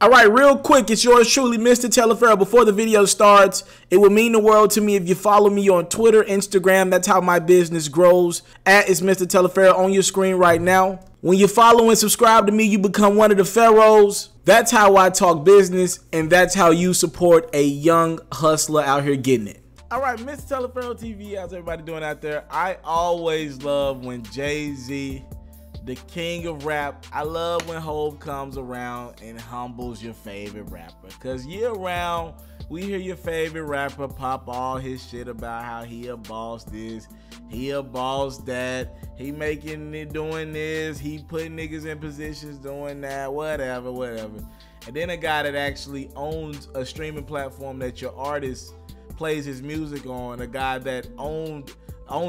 All right, real quick, it's yours truly, Mr. Taliaferro. Before the video starts, it would mean the world to me if you follow me on Twitter, Instagram. That's how my business grows. At is Mr. Taliaferro on your screen right now. When you follow and subscribe to me, you become one of the pharaohs. That's how I talk business, and that's how you support a young hustler out here getting it. All right, Mr. Taliaferro TV, how's everybody doing out there? I always love when Jay-Z, the king of rap, I love when Hov comes around and humbles your favorite rapper, because year round we hear your favorite rapper pop all his shit about how he a boss this, he a boss that, he making it doing this, he putting niggas in positions doing that, whatever, whatever. And then a guy that actually owns a streaming platform that your artist plays his music on, a guy that owns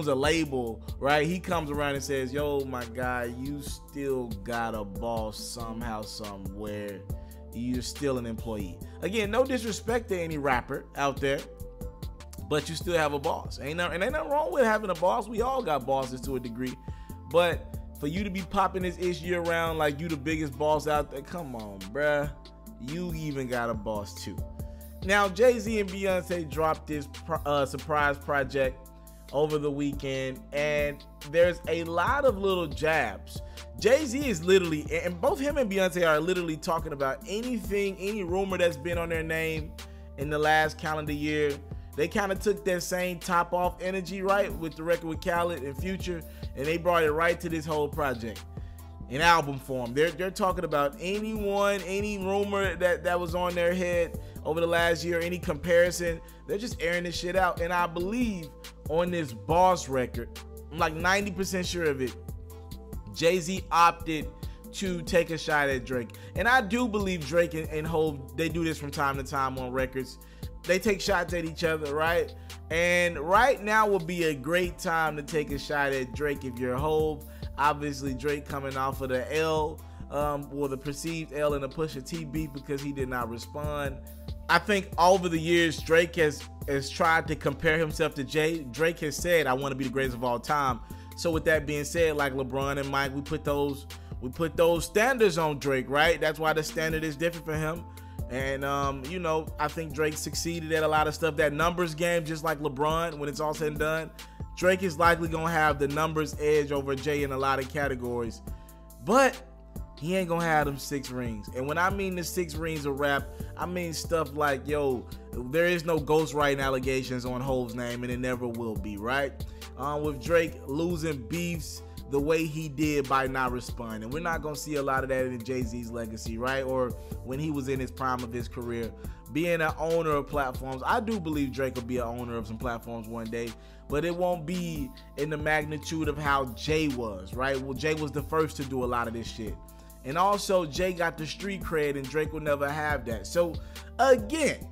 a label, right? He comes around and says, yo, my guy, you still got a boss somehow, somewhere. You're still an employee. Again, no disrespect to any rapper out there, but you still have a boss. Ain't nothing wrong with having a boss. We all got bosses to a degree. But for you to be popping this ish year round like you the biggest boss out there, come on, bruh. You even got a boss too. Now, Jay-Z and Beyonce dropped this surprise project over the weekend, and there's a lot of little jabs. Jay-Z is literally, and both him and Beyonce are literally talking about anything, any rumor that's been on their name in the last calendar year. They kind of took that same top off energy, right, with the record with Khaled and Future, and they brought it right to this whole project in album form. They're talking about anyone, any rumor that was on their head over the last year, any comparison. They're just airing this shit out, and I believe on this boss record, I'm like 90% sure of it, Jay-Z opted to take a shot at Drake. And I do believe Drake and Hov, they do this from time to time on records. They take shots at each other, right? And right now would be a great time to take a shot at Drake if you're Hov. Obviously, Drake coming off of the L, or the perceived L in the Pusha T beat because he did not respond. I think over the years, Drake has tried to compare himself to Jay. Drake has said, I want to be the greatest of all time. So with that being said, like LeBron and Mike, we put those standards on Drake, right? That's why the standard is different for him. And, you know, I think Drake succeeded at a lot of stuff. That numbers game, just like LeBron, when it's all said and done, Drake is likely going to have the numbers edge over Jay in a lot of categories. But he ain't gonna have them 6 rings. And when I mean the 6 rings of rap, I mean stuff like, yo, there is no ghostwriting allegations on Hov's name, and it never will be, right? With Drake losing beefs the way he did by not responding. We're not gonna see a lot of that in Jay-Z's legacy, right? Or when he was in his prime of his career. Being an owner of platforms, I do believe Drake will be an owner of some platforms one day, but it won't be in the magnitude of how Jay was, right? Well, Jay was the first to do a lot of this shit. And also, Jay got the street cred, and Drake will never have that. So, again,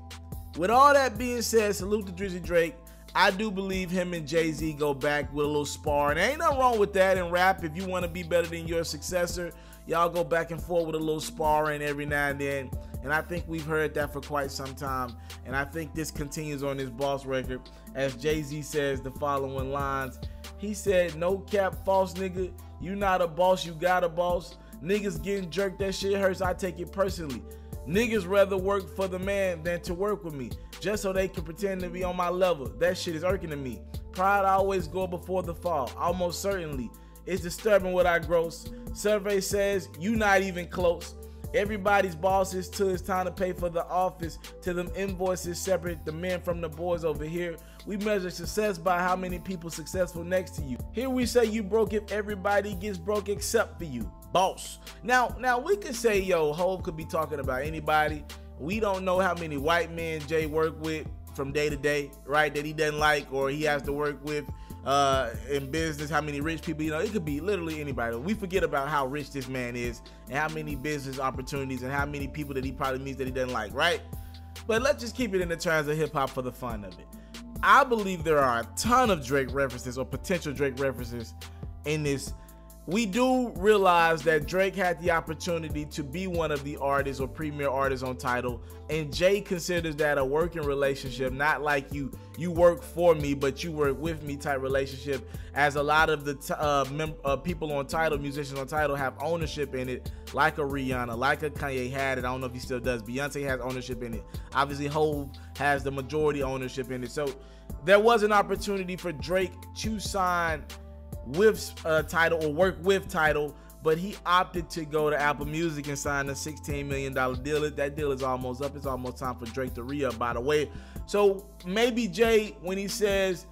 with all that being said, salute to Drizzy Drake. I do believe him and Jay-Z go back with a little spar. And ain't nothing wrong with that in rap. If you want to be better than your successor, y'all go back and forth with a little sparring every now and then. And I think we've heard that for quite some time. And I think this continues on this boss record. As Jay-Z says the following lines, he said, no cap, false nigga. You not a boss, you got a boss. Niggas getting jerked, that shit hurts, I take it personally. Niggas rather work for the man than to work with me, just so they can pretend to be on my level. That shit is irking to me. Pride always go before the fall, almost certainly. It's disturbing what I gross. Survey says, you not even close. Everybody's bosses till it's time to pay for the office, till them invoices separate the men from the boys over here. We measure success by how many people successful next to you. Here we say you broke if everybody gets broke except for you. Boss. Now we could say, yo, Hov could be talking about anybody. We don't know how many white men Jay work with from day to day, right, that he doesn't like or he has to work with in business, how many rich people, you know, it could be literally anybody. We forget about how rich this man is and how many business opportunities and how many people that he probably meets that he doesn't like, right? But let's just keep it in the terms of hip-hop for the fun of it. I believe there are a ton of Drake references or potential Drake references in this we do realize that Drake had the opportunity to be one of the artists or premier artists on Tidal, and Jay considers that a working relationship, not like you work for me, but you work with me type relationship, as a lot of the people on Tidal, musicians on Tidal, have ownership in it, like a Rihanna, like a Kanye had it. I don't know if he still does. Beyonce has ownership in it. Obviously, Hov has the majority ownership in it. So there was an opportunity for Drake to sign with Tidal or work with Tidal, but he opted to go to Apple Music and sign a $16 million deal. That deal is almost up. It's almost time for Drake to re-up, by the way. So maybe Jay, when he says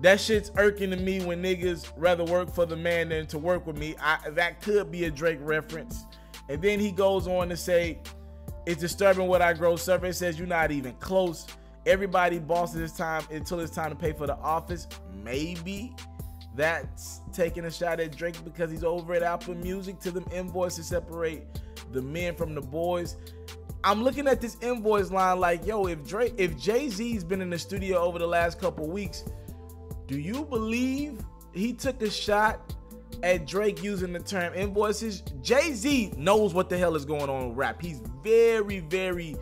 that shit's irking to me when niggas rather work for the man than to work with me, that could be a Drake reference. And then he goes on to say, it's disturbing what I grow. Survey says you're not even close. Everybody bosses his time until it's time to pay for the office. Maybe that's taking a shot at Drake because he's over at Apple Music. To them invoices separate the men from the boys. I'm looking at this invoice line like, yo, if Jay-Z's been in the studio over the last couple weeks, do you believe he took a shot at Drake using the term invoices? Jay-Z knows what the hell is going on with rap. He's very, very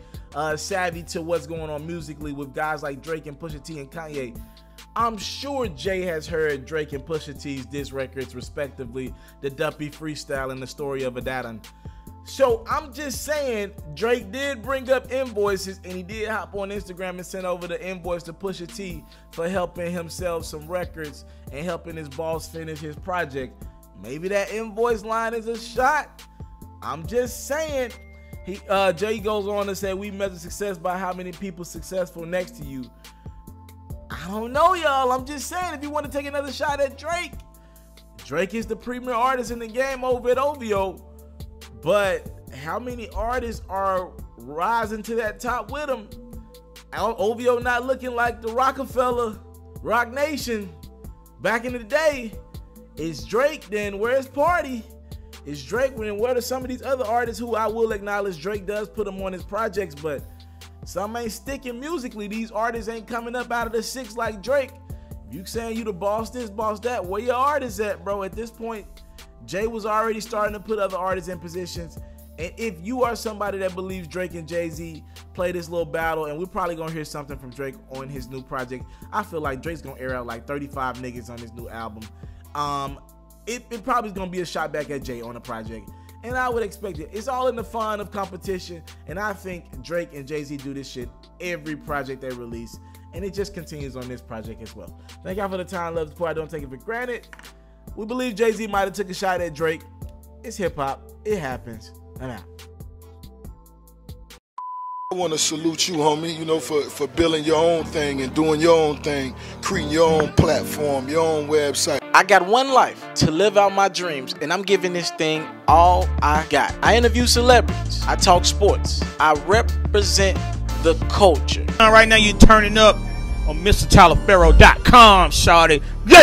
savvy to what's going on musically with guys like Drake and Pusha T and Kanye. I'm sure Jay has heard Drake and Pusha T's diss records, respectively, the Duppy Freestyle and the Story of Adidon. So I'm just saying, Drake did bring up invoices, and he did hop on Instagram and send over the invoice to Pusha T for helping himself some records and helping his boss finish his project. Maybe that invoice line is a shot. I'm just saying. Jay goes on to say, we measure success by how many people successful next to you. I don't know, y'all. I'm just saying, if you want to take another shot at Drake, Drake is the premier artist in the game over at OVO. But how many artists are rising to that top with him? OVO not looking like the Rockefeller, Rock Nation back in the day. Is Drake then? Where's Party? Is Drake then? Where are some of these other artists who I will acknowledge Drake does put them on his projects, but some ain't sticking musically. These artists ain't coming up out of the six like Drake. You saying you the boss this, boss that, where your artists at, bro? At this point, Jay was already starting to put other artists in positions. And if you are somebody that believes Drake and Jay-Z play this little battle, and we're probably going to hear something from Drake on his new project. I feel like Drake's going to air out like 35 niggas on his new album. It probably is going to be a shot back at Jay on the project. And I would expect it. It's all in the fun of competition. And I think Drake and Jay-Z do this shit every project they release. And it just continues on this project as well. Thank y'all for the time, love, support. I don't take it for granted. We believe Jay-Z might have took a shot at Drake. It's hip-hop. It happens. I'm out. I want to salute you, homie, you know, for building your own thing and doing your own thing, creating your own platform, your own website. I got one life to live out my dreams, and I'm giving this thing all I got. I interview celebrities. I talk sports. I represent the culture. Right now, you're turning up on MrTaliaferro.com, shawty.